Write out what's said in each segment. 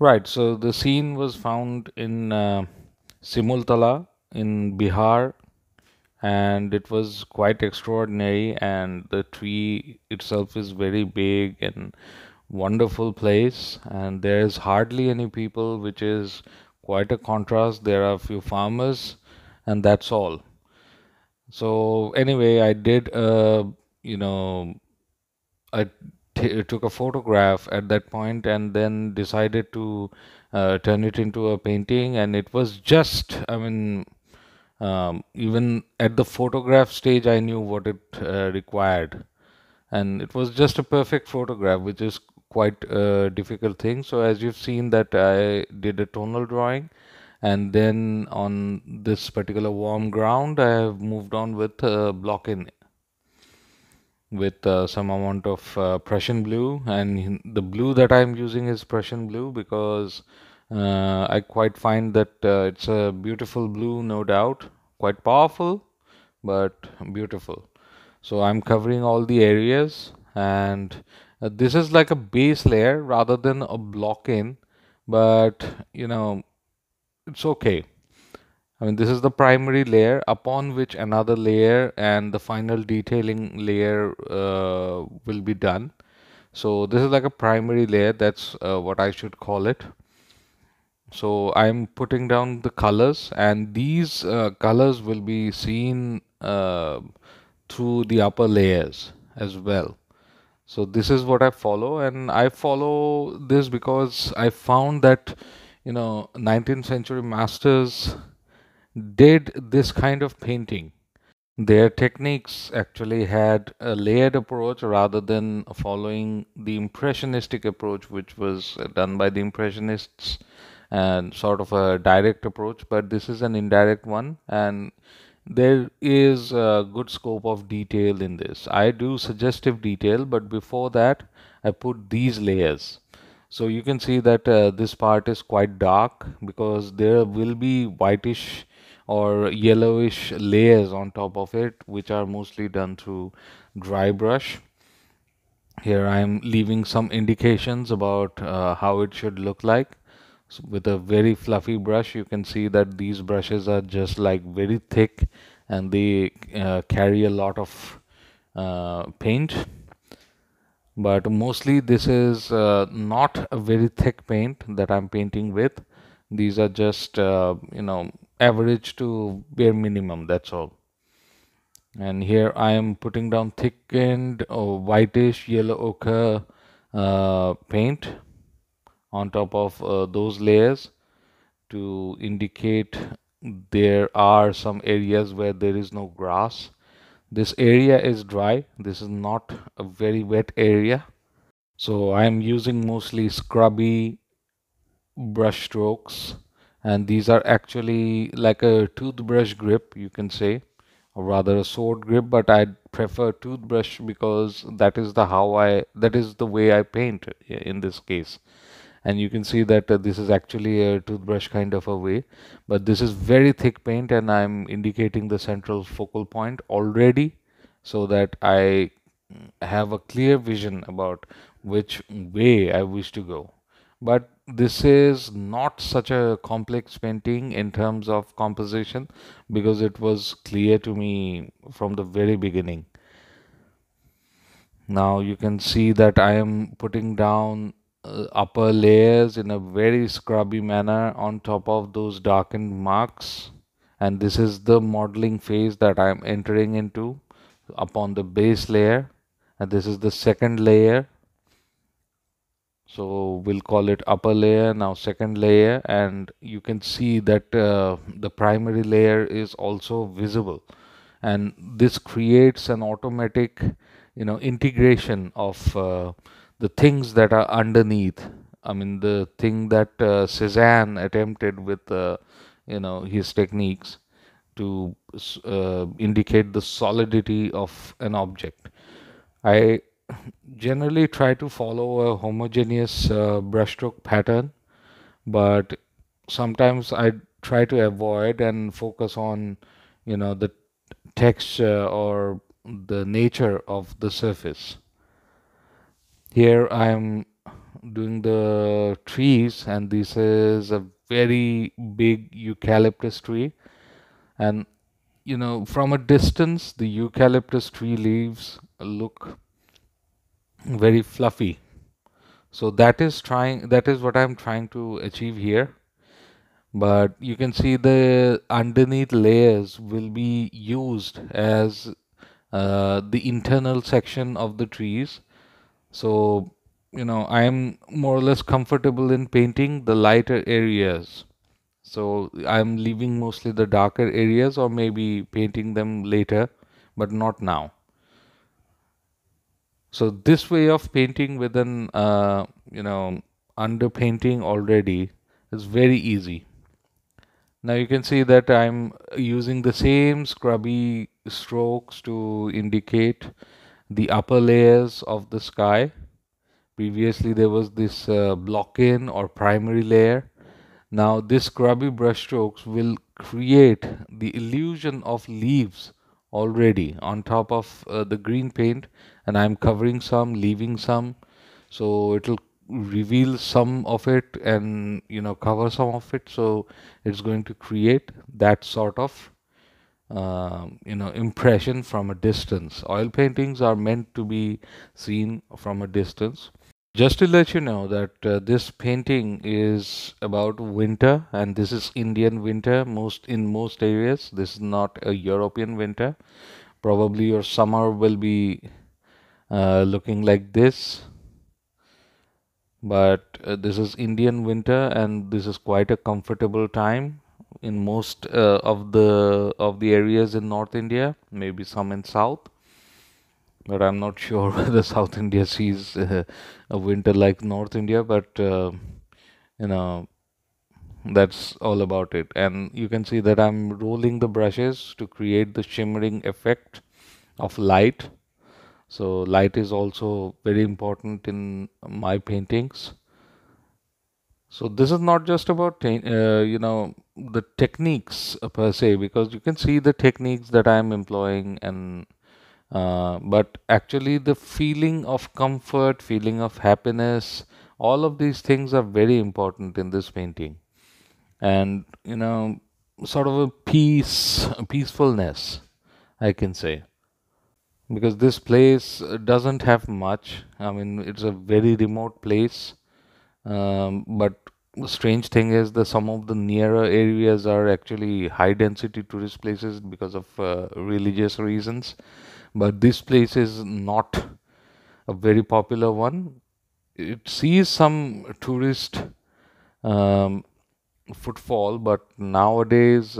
Right, so the scene was found in Simultala in Bihar, and it was quite extraordinary. And the tree itself is very big and wonderful place, and there's hardly any people, which is quite a contrast. There are a few farmers, and that's all. So anyway, I did you know I took a photograph at that point, and then decided to turn it into a painting. And it was just, I mean, even at the photograph stage, I knew what it required, and it was just a perfect photograph, which is quite a difficult thing. So as you've seen, that I did a tonal drawing, and then on this particular warm ground, I have moved on with block in with some amount of Prussian blue, and the blue that I'm using is Prussian blue because I quite find that it's a beautiful blue, no doubt, quite powerful, but beautiful. So I'm covering all the areas, and this is like a base layer rather than a block in, but it's okay. I mean, this is the primary layer upon which another layer and the final detailing layer will be done. So this is like a primary layer. That's what I should call it. So I'm putting down the colors, and these colors will be seen through the upper layers as well. So this is what I follow, and I follow this because I found that 19th century masters did this kind of painting. Their techniques actually had a layered approach rather than following the impressionistic approach, which was done by the impressionists, and sort of a direct approach. But this is an indirect one, and there is a good scope of detail in this. I do suggestive detail, but before that, I put these layers. So you can see that this part is quite dark because there will be whitish or yellowish layers on top of it, which are mostly done through dry brush. Here I am leaving some indications about how it should look like. So with a very fluffy brush, you can see that these brushes are just like very thick, and they carry a lot of paint. But mostly this is not a very thick paint that I'm painting with. These are just average to bare minimum, that's all. And here I am putting down thickened or whitish yellow ochre paint on top of those layers to indicate there are some areas where there is no grass. This area is dry. This is not a very wet area. So I am using mostly scrubby brush strokes, and these are actually like a toothbrush grip, you can say, or rather a sword grip, but I prefer toothbrush because that is the way I paint in this case. And you can see that this is actually a toothbrush kind of a way, but this is very thick paint, and I'm indicating the central focal point already so that I have a clear vision about which way I wish to go. But this is not such a complex painting in terms of composition because it was clear to me from the very beginning. Now you can see that I am putting down upper layers in a very scrubby manner on top of those darkened marks, and this is the modeling phase that I am entering into upon the base layer, and this is the second layer, so we'll call it upper layer, now second layer. And you can see that the primary layer is also visible, and this creates an automatic integration of the things that are underneath. I mean, the thing that Cezanne attempted with his techniques to indicate the solidity of an object. I generally try to follow a homogeneous brushstroke pattern, but sometimes I try to avoid and focus on, the texture or the nature of the surface. Here I am doing the trees, and this is a very big eucalyptus tree, and from a distance the eucalyptus tree leaves look very fluffy. So that is what I'm trying to achieve here. But you can see the underneath layers will be used as the internal section of the trees. So I am more or less comfortable in painting the lighter areas, so I am leaving mostly the darker areas, or maybe painting them later, but not now. So this way of painting with an underpainting already is very easy. Now you can see that I'm using the same scrubby strokes to indicate the upper layers of the sky. Previously there was this block-in or primary layer. Now this scrubby brushstrokes will create the illusion of leaves already on top of the green paint, and I'm covering some, leaving some, so it'll reveal some of it and cover some of it. So it's going to create that sort of impression from a distance. Oil paintings are meant to be seen from a distance. Just to let you know that this painting is about winter, and this is Indian winter in most areas. This is not a European winter. Probably your summer will be looking like this. But this is Indian winter, and this is quite a comfortable time in most of the areas in North India, maybe some in South, but I'm not sure whether South India sees a winter like North India, but that's all about it. And you can see that I'm rolling the brushes to create the shimmering effect of light. So light is also very important in my paintings. So this is not just about the techniques per se, because you can see the techniques that I am employing, and but actually the feeling of comfort, feeling of happiness, all of these things are very important in this painting, and sort of a peace, a peacefulness, I can say. Because this place doesn't have much. I mean, it's a very remote place, but the strange thing is that some of the nearer areas are actually high density tourist places because of religious reasons. But this place is not a very popular one. It sees some tourist footfall, but nowadays,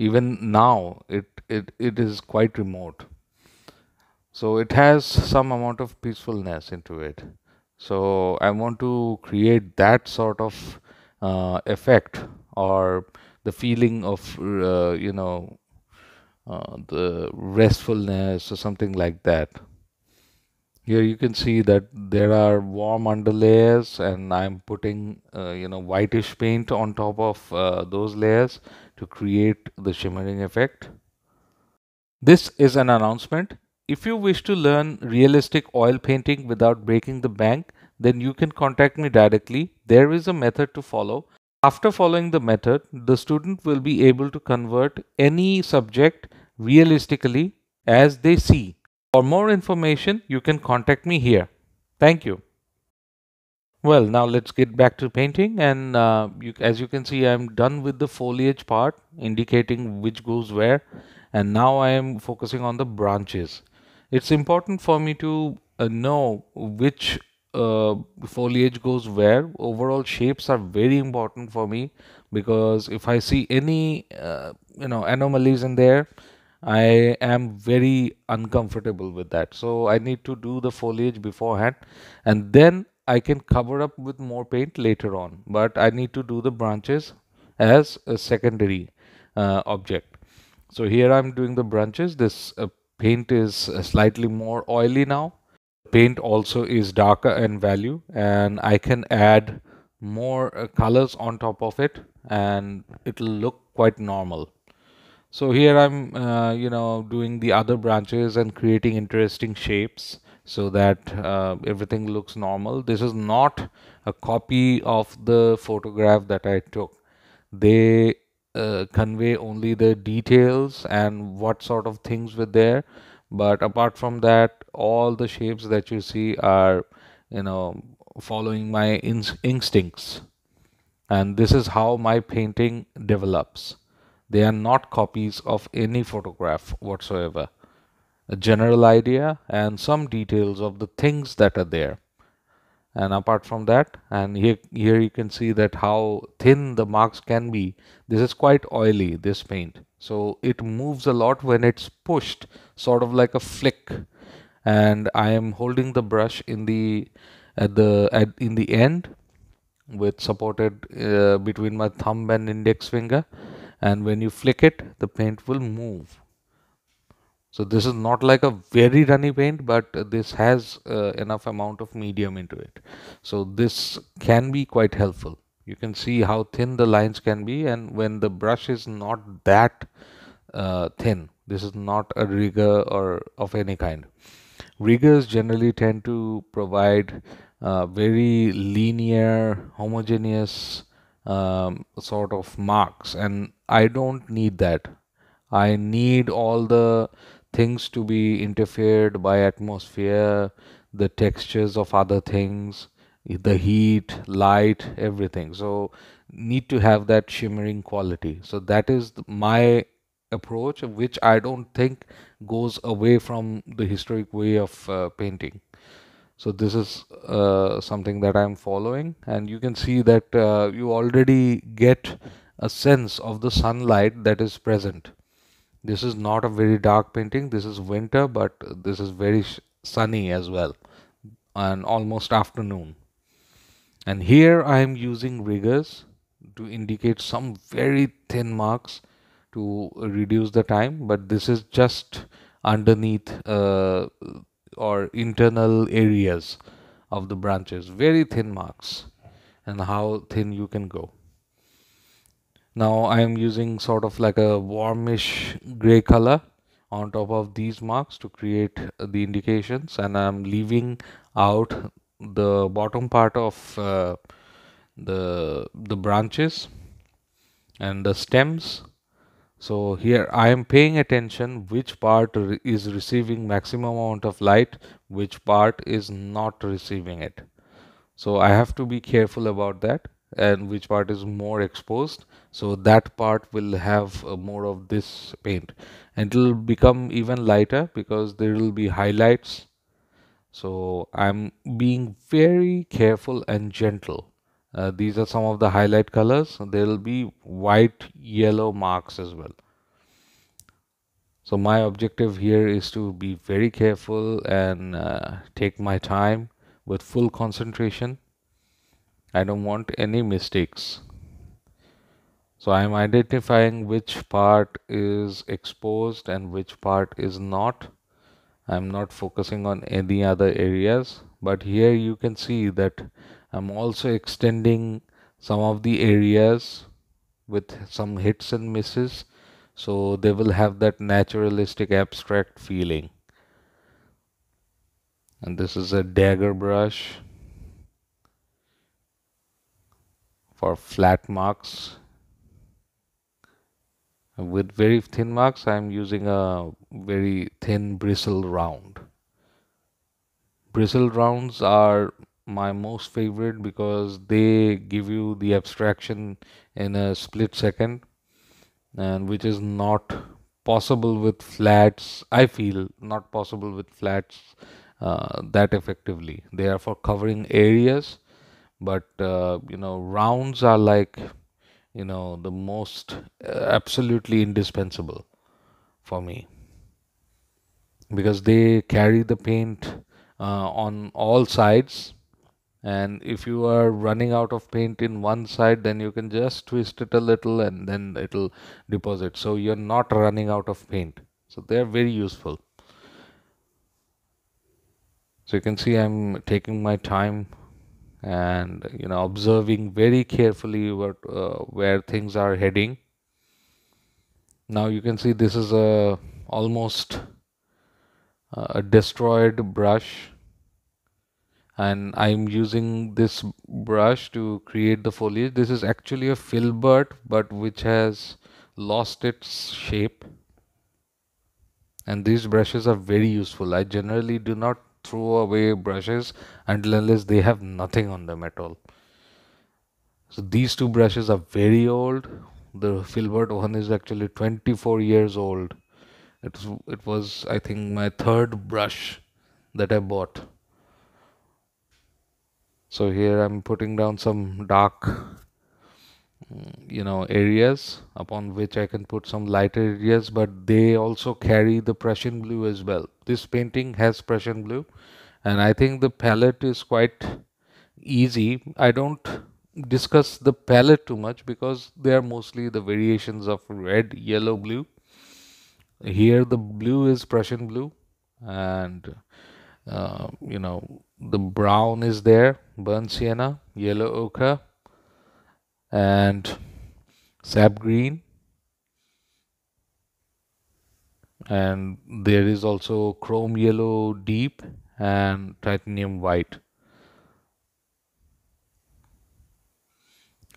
even now it is quite remote, so it has some amount of peacefulness into it. So I want to create that sort of effect, or the feeling of the restfulness or something like that. Here you can see that there are warm underlayers, and I'm putting whitish paint on top of those layers to create the shimmering effect. This is an announcement. If you wish to learn realistic oil painting without breaking the bank, then you can contact me directly. There is a method to follow. After following the method, the student will be able to convert any subject realistically as they see. For more information, you can contact me here. Thank you. Well, now let's get back to painting, and as you can see, I'm done with the foliage part, indicating which goes where, and now I am focusing on the branches. It's important for me to know which foliage goes where. Overall shapes are very important for me, because if I see any anomalies in there, I am very uncomfortable with that. So I need to do the foliage beforehand, and then I can cover up with more paint later on, but I need to do the branches as a secondary object. So here I'm doing the branches. This paint is slightly more oily now. Paint also is darker in value, and I can add more colors on top of it, and it'll look quite normal. So here I'm doing the other branches and creating interesting shapes so that everything looks normal. This is not a copy of the photograph that I took. They convey only the details and what sort of things were there, but apart from that, all the shapes that you see are, you know, following my instincts, and this is how my painting develops. They are not copies of any photograph whatsoever. A general idea and some details of the things that are there, and apart from that, and here you can see that how thin the marks can be. This is quite oily, this paint, so it moves a lot when it's pushed, sort of like a flick, and I am holding the brush in the end with supported between my thumb and index finger, and when you flick it, the paint will move. So this is not like a very runny paint, but this has enough amount of medium into it, so this can be quite helpful. You can see how thin the lines can be, and when the brush is not that thin, this is not a rigger or of any kind. Riggers generally tend to provide very linear, homogeneous sort of marks, and I don't need that. I need all the things to be interfered by atmosphere, the textures of other things, the heat, light, everything. So need to have that shimmering quality. So that is my approach, which I don't think goes away from the historic way of painting. So this is something that I'm following, and you can see that you already get a sense of the sunlight that is present. This is not a very dark painting. This is winter, but this is very sunny as well, and almost afternoon. And here I am using riggers to indicate some very thin marks to reduce the time, but this is just underneath or internal areas of the branches, very thin marks, and how thin you can go. Now I am using sort of like a warmish gray color on top of these marks to create the indications, and I'm leaving out the bottom part of the branches and the stems. So here I am paying attention which part is receiving maximum amount of light, which part is not receiving it. So I have to be careful about that, and which part is more exposed, so that part will have more of this paint, and it will become even lighter because there will be highlights. So I'm being very careful and gentle. These are some of the highlight colors. There will be white, yellow marks as well. So my objective here is to be very careful and take my time with full concentration. I don't want any mistakes. So I am identifying which part is exposed and which part is not. I'm not focusing on any other areas, but here you can see that I'm also extending some of the areas with some hits and misses, so they will have that naturalistic abstract feeling. And this is a dagger brush for flat marks. With very thin marks, I'm using a very thin bristle round. Bristle rounds are my most favorite because they give you the abstraction in a split second, and which is not possible with flats. I feel not possible with flats that effectively. They are for covering areas, but rounds are like, the most absolutely indispensable for me, because they carry the paint on all sides. And if you are running out of paint in one side, then you can just twist it a little and then it'll deposit, so you're not running out of paint. So they're very useful. So you can see I'm taking my time and observing very carefully what where things are heading. Now you can see this is a almost a destroyed brush, and I'm using this brush to create the foliage. This is actually a filbert, but which has lost its shape, and these brushes are very useful. I generally do not throw away brushes until unless they have nothing on them at all. So these two brushes are very old. The filbert one is actually 24 years old. It was I think my third brush that I bought. So here I'm putting down some dark areas upon which I can put some lighter areas, but they also carry the Prussian blue as well. This painting has Prussian blue, and I think the palette is quite easy. I don't discuss the palette too much because they are mostly the variations of red, yellow, blue. Here the blue is Prussian blue, and the brown is there, burnt sienna, yellow ochre, and sap green, and there is also chrome yellow deep and titanium white.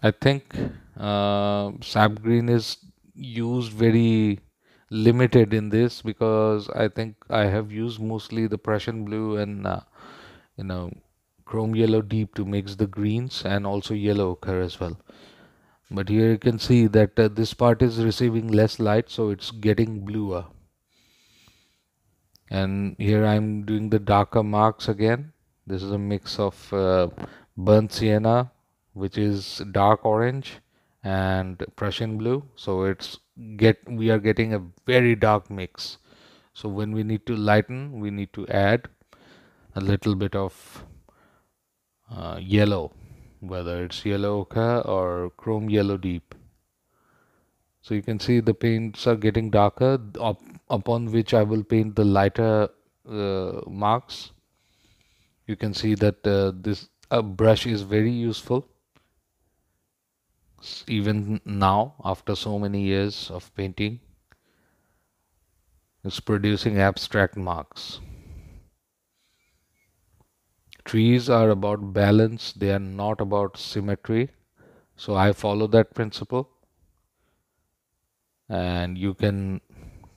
I think sap green is used very limited in this because I think I have used mostly the Prussian blue and chrome yellow deep to mix the greens and also yellow ochre as well. But here you can see that this part is receiving less light, so it's getting bluer. And here I'm doing the darker marks again. This is a mix of burnt sienna, which is dark orange, and Prussian blue. So we are getting a very dark mix. So when we need to lighten, we need to add a little bit of yellow, whether it's yellow ochre or chrome yellow deep. So you can see the paints are getting darker, upon which I will paint the lighter marks. You can see that this brush is very useful even now after so many years of painting. It's producing abstract marks. Trees are about balance, they are not about symmetry. So I follow that principle, and you can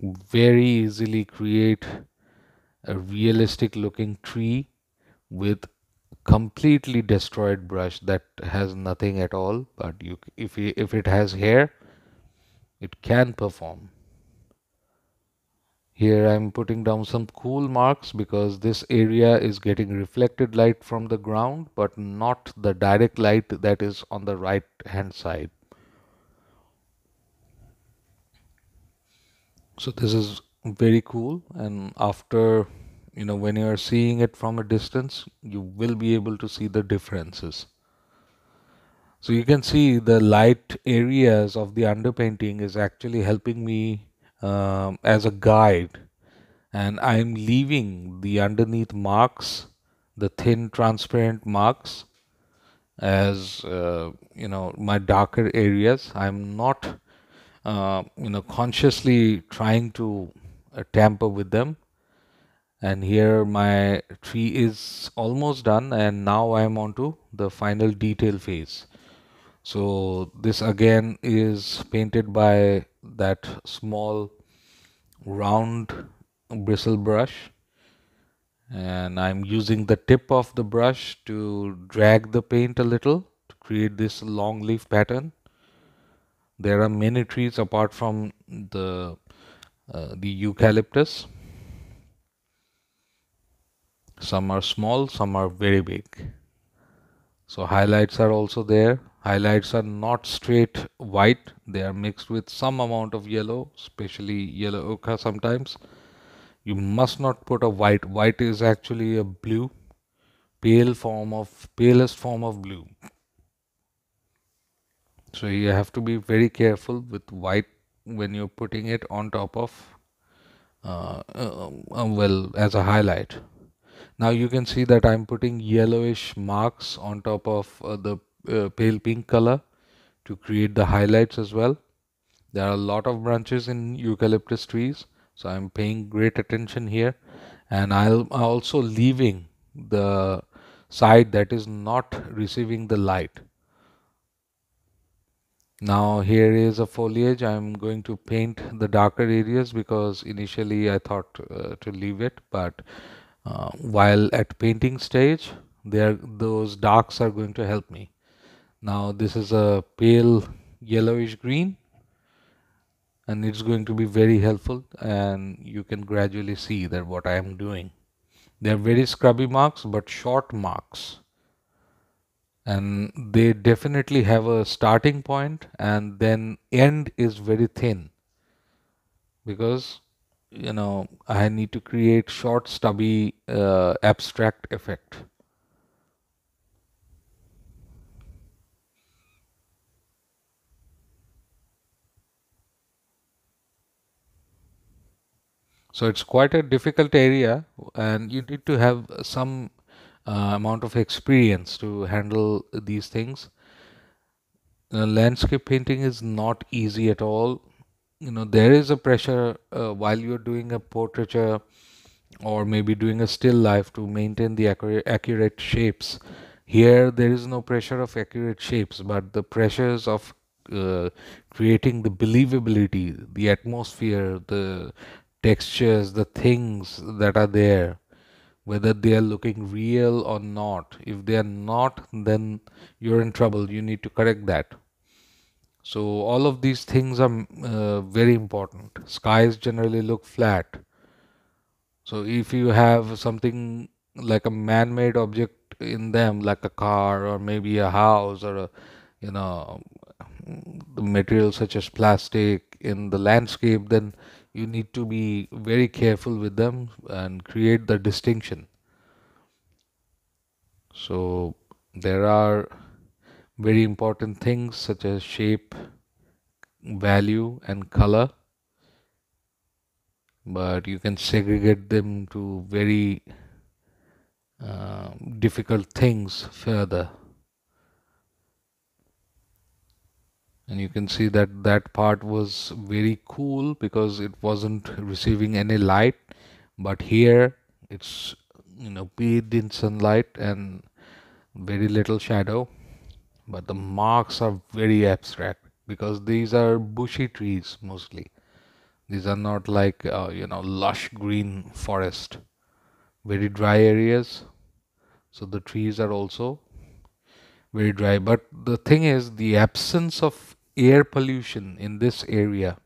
very easily create a realistic looking tree with completely destroyed brush that has nothing at all, but if it has hair, it can perform. Here I'm putting down some cool marks because this area is getting reflected light from the ground, but not the direct light that is on the right hand side. So this is very cool, and after when you are seeing it from a distance, you will be able to see the differences. So you can see the light areas of the underpainting is actually helping me as a guide, and I am leaving the underneath marks, the thin transparent marks, as my darker areas. I am not consciously trying to tamper with them. And here my tree is almost done, and now I am on to the final detail phase. So this again is painted by that small round bristle brush, and I'm using the tip of the brush to drag the paint a little to create this long leaf pattern. There are many trees apart from the eucalyptus. Some are small, some are very big. So highlights are also there. Highlights are not straight white. They are mixed with some amount of yellow, especially yellow ochre sometimes. You must not put a white. White is actually a blue, palest form of blue. So you have to be very careful with white when you're putting it on top of, as a highlight. Now you can see that I'm putting yellowish marks on top of the pale pink color to create the highlights as well. There are a lot of branches in eucalyptus trees, so I'm paying great attention here, and I'm also leaving the side that is not receiving the light. Now here is a foliage. I'm going to paint the darker areas because initially I thought to leave it, but while at painting stage, those darks are going to help me. Now this is a pale yellowish green, and it's going to be very helpful, and you can gradually see that what I am doing. They are very scrubby marks, but short marks, and they definitely have a starting point, and then end is very thin, because you know I need to create short stubby abstract effect. So it's quite a difficult area, and you need to have some amount of experience to handle these things. Landscape painting is not easy at all. You know, there is a pressure while you're doing a portraiture or maybe doing a still life to maintain the accurate shapes. Here there is no pressure of accurate shapes, but the pressures of creating the believability, the atmosphere, the textures, the things that are there, whether they are looking real or not. If they are not, then you're in trouble. You need to correct that. So all of these things are very important. Skies generally look flat. So if you have something like a man-made object in them, like a car or maybe a house or a, you know, the material such as plastic in the landscape, then you need to be very careful with them and create the distinction. So there are very important things such as shape, value, and color, but you can segregate them to very difficult things further. And you can see that that part was very cool because it wasn't receiving any light, but here it's, you know, bathed in sunlight and very little shadow, but the marks are very abstract because these are bushy trees mostly. These are not like you know, lush green forest, very dry areas, so the trees are also very dry. But the thing is, the absence of air pollution in this area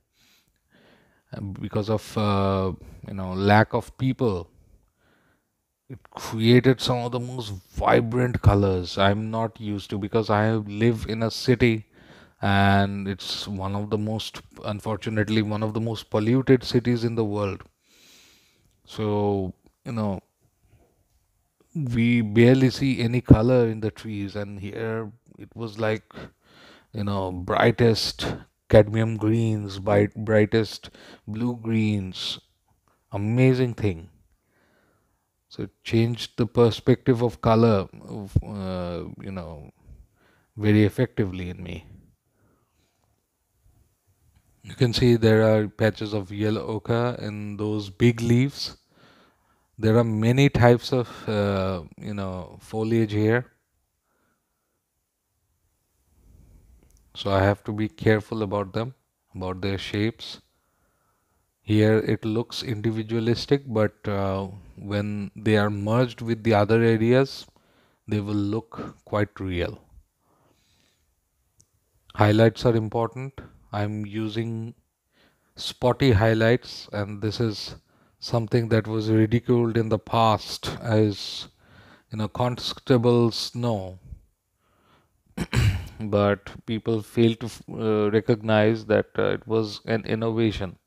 because of you know, lack of people, it created some of the most vibrant colors I'm not used to, because I live in a city, and it's one of the most, unfortunately, one of the most polluted cities in the world. So you know, we barely see any color in the trees, and here it was like, you know, brightest cadmium greens, brightest blue greens, amazing thing. So it changed the perspective of color you know, very effectively in me. You can see there are patches of yellow ochre in those big leaves. There are many types of you know, foliage here, so I have to be careful about them, about their shapes. Here it looks individualistic, but when they are merged with the other areas, they will look quite real. Highlights are important. I'm using spotty highlights, and this is something that was ridiculed in the past as, you know, Constable snow. But people fail to recognize that it was an innovation.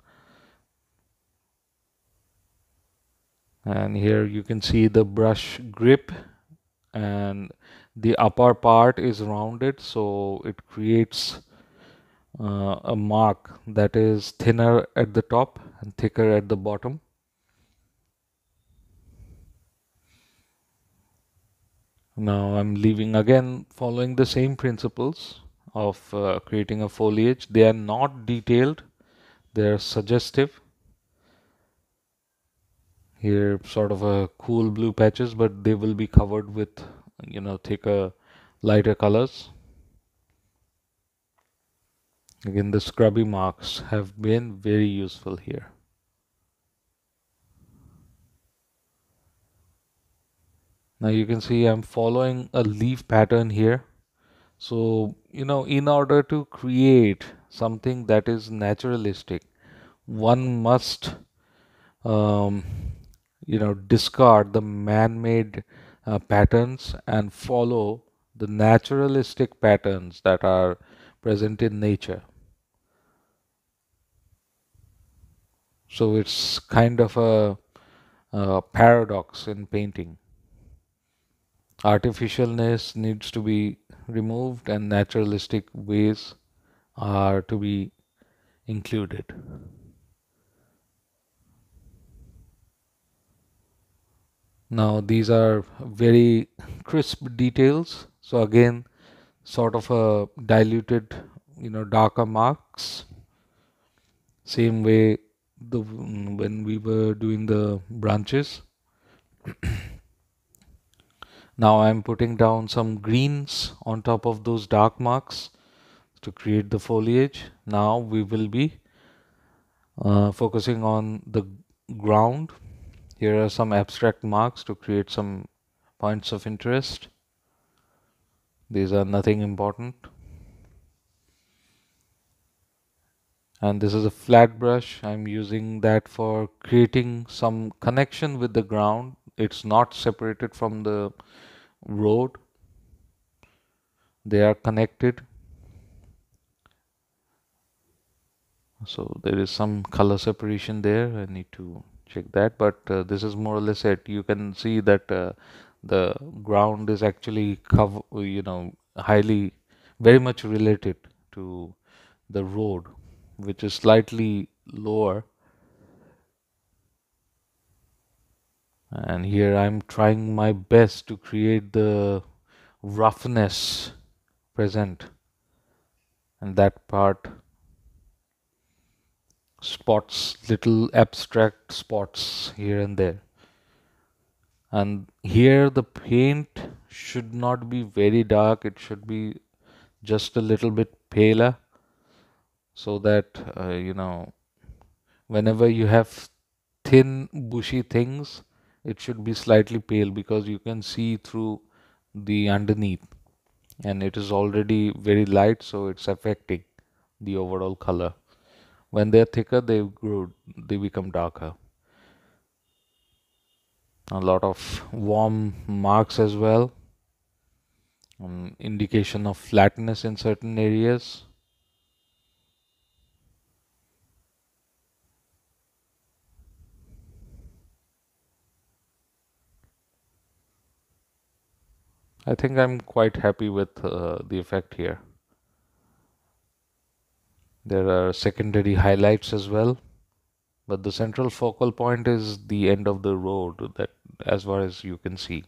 And here you can see the brush grip, and the upper part is rounded, so it creates a mark that is thinner at the top and thicker at the bottom. Now I'm leaving again, following the same principles of creating a foliage. They are not detailed, they are suggestive. Here sort of a cool blue patches, but they will be covered with, you know, thicker, lighter colors. Again, the scrubby marks have been very useful here. Now you can see I'm following a leaf pattern here. So, you know, in order to create something that is naturalistic, one must you know, discard the man-made patterns and follow the naturalistic patterns that are present in nature. So it's kind of a paradox in painting. Artificialness needs to be removed and naturalistic ways are to be included. Now these are very crisp details, so again sort of a diluted, you know, darker marks, same way when we were doing the branches. Now I'm putting down some greens on top of those dark marks to create the foliage. Now we will be focusing on the ground. Here are some abstract marks to create some points of interest. These are nothing important. And this is a flat brush. I'm using that for creating some connection with the ground. It's not separated from the road. They are connected. So there is some color separation there. I need to check that, but this is more or less it. You can see that the ground is actually very much related to the road, which is slightly lower. And here I'm trying my best to create the roughness present, and that part spots, little abstract spots here and there. And here the paint should not be very dark, it should be just a little bit paler, so that you know, whenever you have thin bushy things, it should be slightly pale because you can see through the underneath, and it is already very light, so it's affecting the overall color. When they're thicker, they become darker. A lot of warm marks as well, indication of flatness in certain areas. I think I'm quite happy with the effect here. There are secondary highlights as well, but the central focal point is the end of the road, that as far as you can see,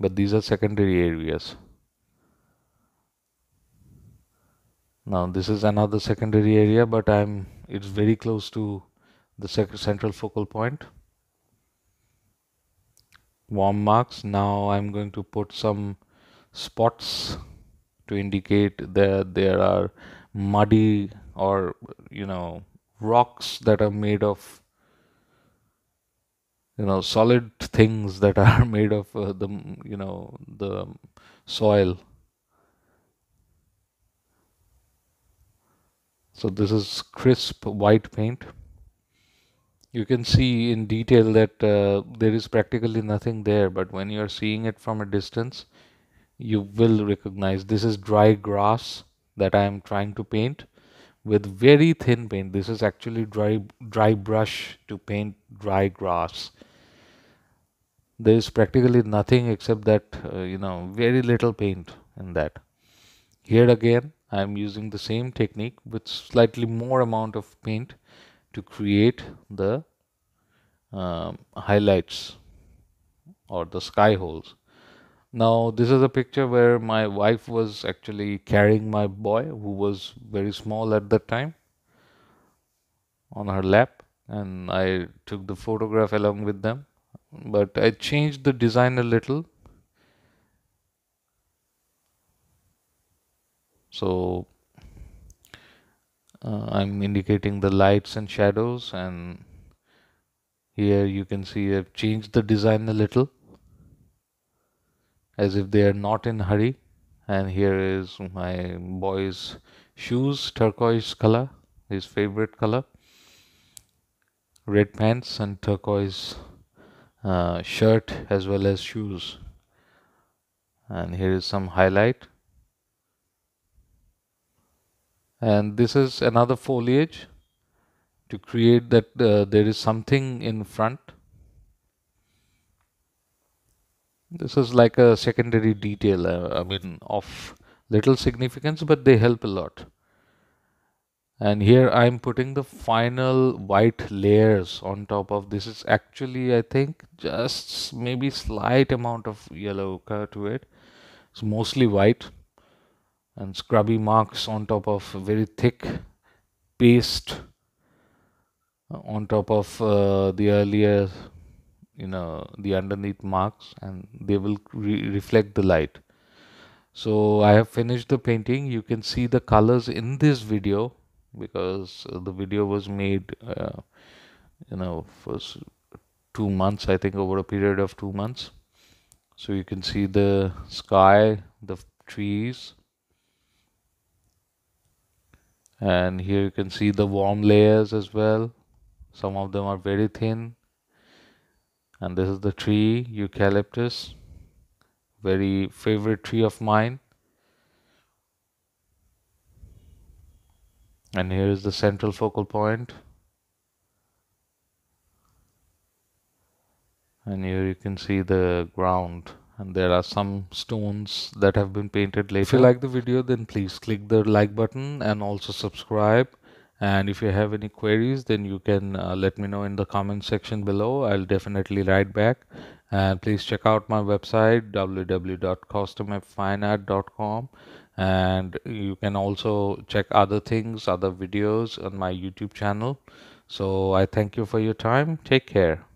but these are secondary areas. Now this is another secondary area, but it's very close to the central focal point. Warm marks. Now I'm going to put some spots to indicate that there are muddy or, you know, rocks that are made of, you know, solid things that are made of the soil. So this is crisp white paint. You can see in detail that there is practically nothing there, but when you are seeing it from a distance, you will recognize this is dry grass that I am trying to paint with very thin paint. This is actually dry brush to paint dry grass. There is practically nothing except that, very little paint in that. Here again, I am using the same technique with slightly more amount of paint to create the highlights or the sky holes. Now, this is a picture where my wife was actually carrying my boy, who was very small at that time, on her lap, and I took the photograph along with them. But I changed the design a little. So I'm indicating the lights and shadows, and here you can see I've changed the design a little, as if they are not in a hurry. And here is my boy's shoes, turquoise color, his favorite color, red pants and turquoise shirt as well as shoes. And here is some highlight. And this is another foliage to create that there is something in front. This is like a secondary detail, I mean, of little significance, but they help a lot. And here I'm putting the final white layers on top of this. Is actually, I think, just maybe slight amount of yellow color to it. It's mostly white, and scrubby marks on top of very thick paste on top of the earlier, you know, the underneath marks, and they will reflect the light. So I have finished the painting. You can see the colors in this video, because the video was made, you know, for 2 months, I think, over a period of 2 months. So you can see the sky, the trees, and here you can see the warm layers as well. Some of them are very thin. And this is the tree, eucalyptus, very favorite tree of mine. And here is the central focal point. And here you can see the ground. And there are some stones that have been painted later. If you like the video, then please click the like button and also subscribe. And if you have any queries, then you can let me know in the comment section below. I'll definitely write back. And please check out my website, www.customfineart.com. And you can also check other things, other videos on my YouTube channel. So I thank you for your time. Take care.